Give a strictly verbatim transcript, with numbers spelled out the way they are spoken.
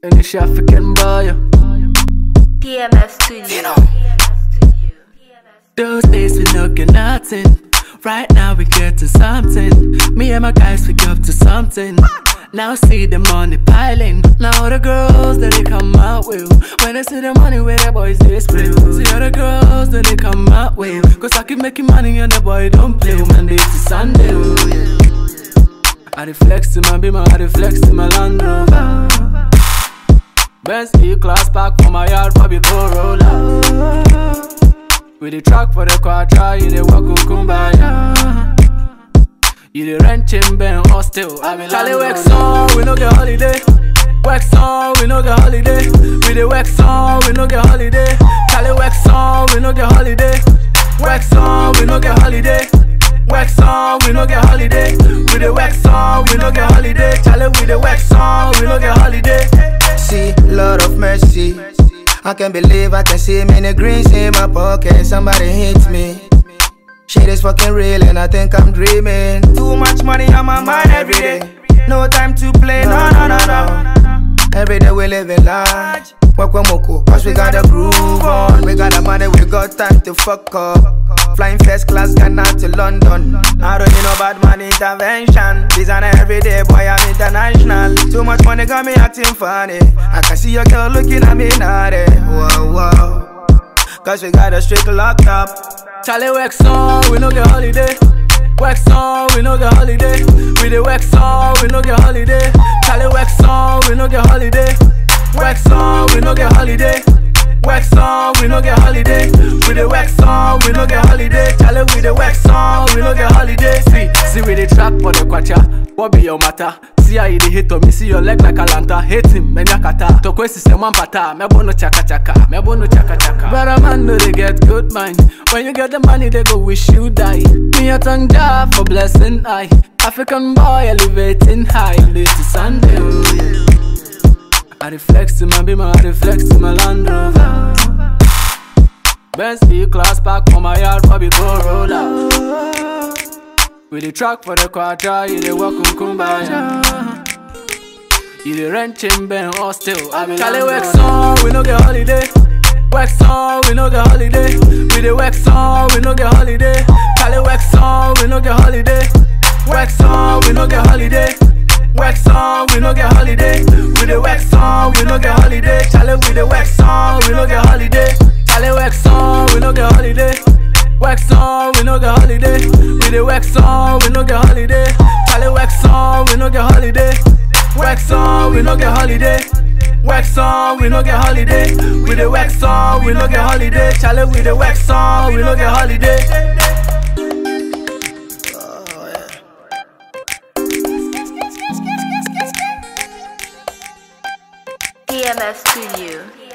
En is jou verkenbaar, ja. T M F Studio. Those days we looking nothing. Right now we getting something. Me and my guys we up to something. Now I see the money piling. Now the girls that they come out with. When I see the money where the boys they play. See all the girls that they come out with. Cause I keep making money and the boy don't play. Monday to Sunday, yeah. I reflex to my Beamer, I reflex to my Land Rover. Best E-class pack for my yard for me Corolla. With the track for the quadra, you the walk on Kumbaya. You the wrenching Ben hostel, I mean Charlie works on, we no get holiday. Works on, we no get holiday. With the works on, we no get holiday. Charlie works on, we no get holiday. Works on, we no get holiday. Works on, we no get holiday. With the works on, we no get holiday. Charlie with the works on, we no get holiday. See, Lord of mercy, I can't believe I can see many greens in my pocket. Somebody hit me. Shit is fucking real and I think I'm dreaming. Too much money on my mind every day. No time to play, no, no, no, no. Every day we live in large. Wakwamoko, cause we got a groove on. We got the money, we got time to fuck up. Flying first class, Ghana to London. I don't need no bad money intervention. This an everyday boy, I'm international. Too much money got me acting funny. I can see your girl looking at me now. Whoa, whoa. Cause we got a street locked up. Charlie works on, we no get holiday. Works on, we no get holiday. We the works on, we no get holiday. Charlie works on, we no get holiday. Works on, we no get holiday. Works on, we no get holiday. We the works on, we no get holiday. Charlie we the works on, we no get holiday. See, see we the track for the quacha. What be your matter? See how you the hit on me, see your leg like a lanta. Hate him, men yakata. To kwesi se one pata, me bono chaka chaka, me bono chaka chaka. But a man know they get good mind. When you get the money, they go wish you die. Me a tongue jar for blessing I. African boy elevating high. Monday to Sunday, I reflex to my Beamer, I reflex to my Land Rover. Best E-class pack for my yard for me Corolla. With the track for the quadra, you the walk on Kumbaya. You the wrenching Ben hostel, I mean Cali works on, we no get holiday. Works on, we no get holiday. With the works on, we no get holiday. Cali works on, we no get holiday. Works on, we no get holiday. Works on, we no get holiday. With the works on, we no get holiday. Cali with the works on, we no get holiday. Cali works on, we no get holiday. Wax on, we no get holiday. With the wax on, we no get holiday. Charlie wax on, we no get holiday. Wax on, we no get holiday. Wax on, we no get holiday. With the wax on, we no get holiday. Charlie with the wax on, we no get holiday. T M F Studio.